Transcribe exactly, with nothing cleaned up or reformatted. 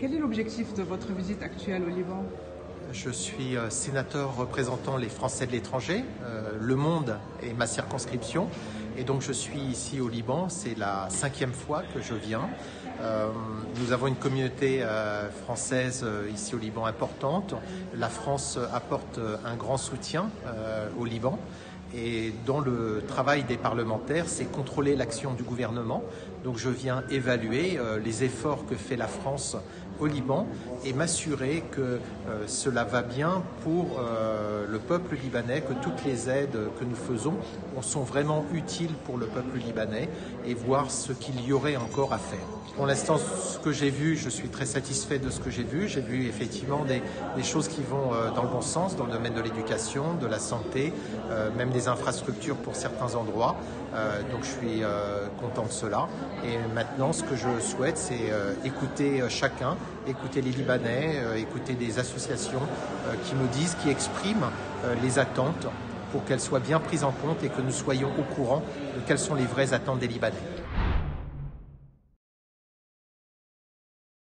Quel est l'objectif de votre visite actuelle au Liban? Je suis euh, sénateur représentant les Français de l'étranger, euh, le monde est ma circonscription, et donc je suis ici au Liban, c'est la cinquième fois que je viens. Euh, nous avons une communauté euh, française euh, ici au Liban importante. La France apporte euh, un grand soutien euh, au Liban. Et dans le travail des parlementaires, c'est contrôler l'action du gouvernement. Donc je viens évaluer euh, les efforts que fait la France au Liban et m'assurer que euh, cela va bien pour euh, le peuple libanais, que toutes les aides que nous faisons sont vraiment utiles pour le peuple libanais et voir ce qu'il y aurait encore à faire. Pour l'instant, ce que j'ai vu, je suis très satisfait de ce que j'ai vu. J'ai vu effectivement des, des choses qui vont euh, dans le bon sens, dans le domaine de l'éducation, de la santé, euh, même des Des infrastructures pour certains endroits, euh, donc je suis euh, content de cela. Et maintenant, ce que je souhaite, c'est euh, écouter chacun, écouter les Libanais, euh, écouter des associations euh, qui me disent, qui expriment euh, les attentes pour qu'elles soient bien prises en compte et que nous soyons au courant de quelles sont les vraies attentes des Libanais.